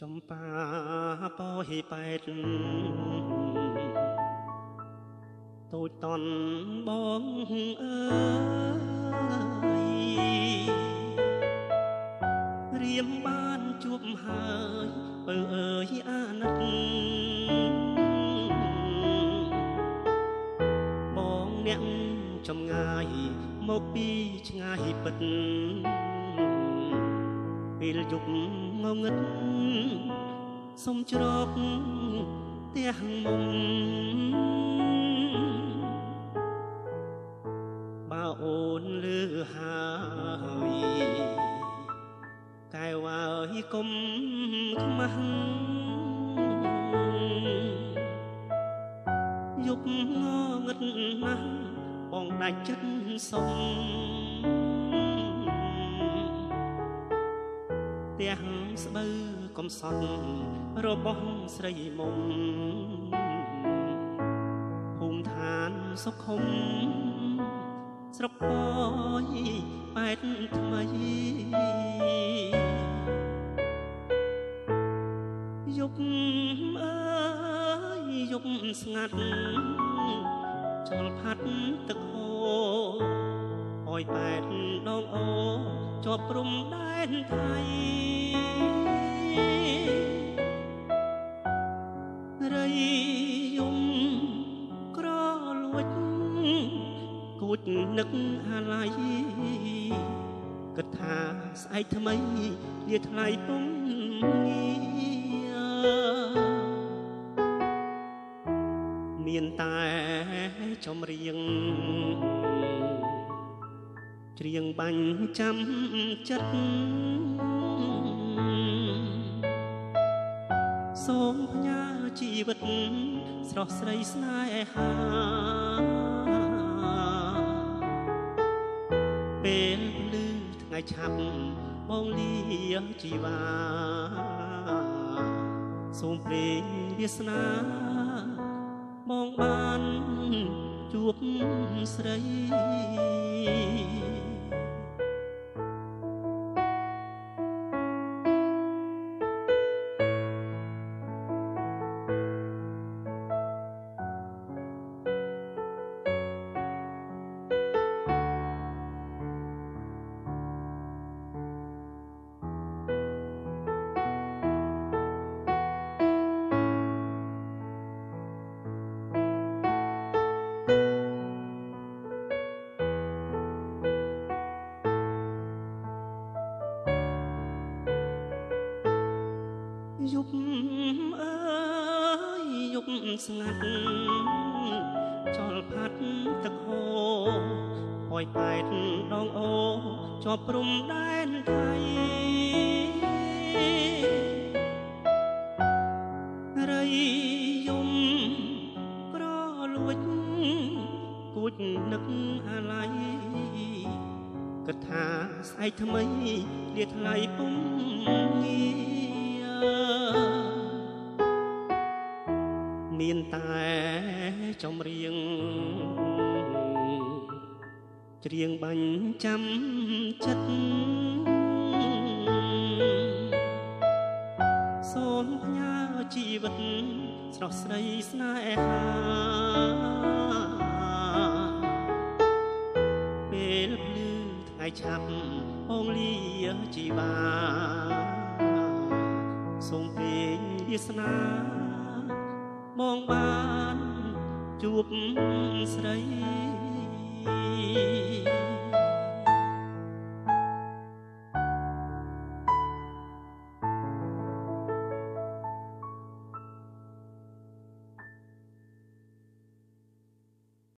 Trong ba bó hi bạch tôi toàn bóng ơi riêng ban chuộc hơi ơi an nấc bóng nẹm trong ngày một bi ngày bật vì dục ngâu ngất sông trọc tiếng mông ba ôn lư hài cài hoa ơi công măng dục ngô ngất măng bong đại chất sông tiếng sâu công sọt robong sậy mông hùng than sốc không sốc coi bát thay dục ơi dục ngặt chòi phát tức hồ ôi bát đong ô cho bùm đen thay rây dung cỏ lúa cột nấc hà lai cất thả sai thầm ấy liệt lại bông miền tai trong riêng riêng bánh trăm chất sống nhà chỉ vật sọt sấy sai hà bên lư ngày chập bông ly chỉ và sông về biết na mong ban chuộc sấy bùm đen thay rây dung cỏ lúa cột nấc hà lai cất thả sai thầm ấy liệt lại bông nghĩa miền tai trong riêng bánh trăm chất xôn nhà chỉ vật sọt sấy sai hà bê lấp lư ngày chập bông ly chỉ và sông bên biết na mong ban chuộc sấy.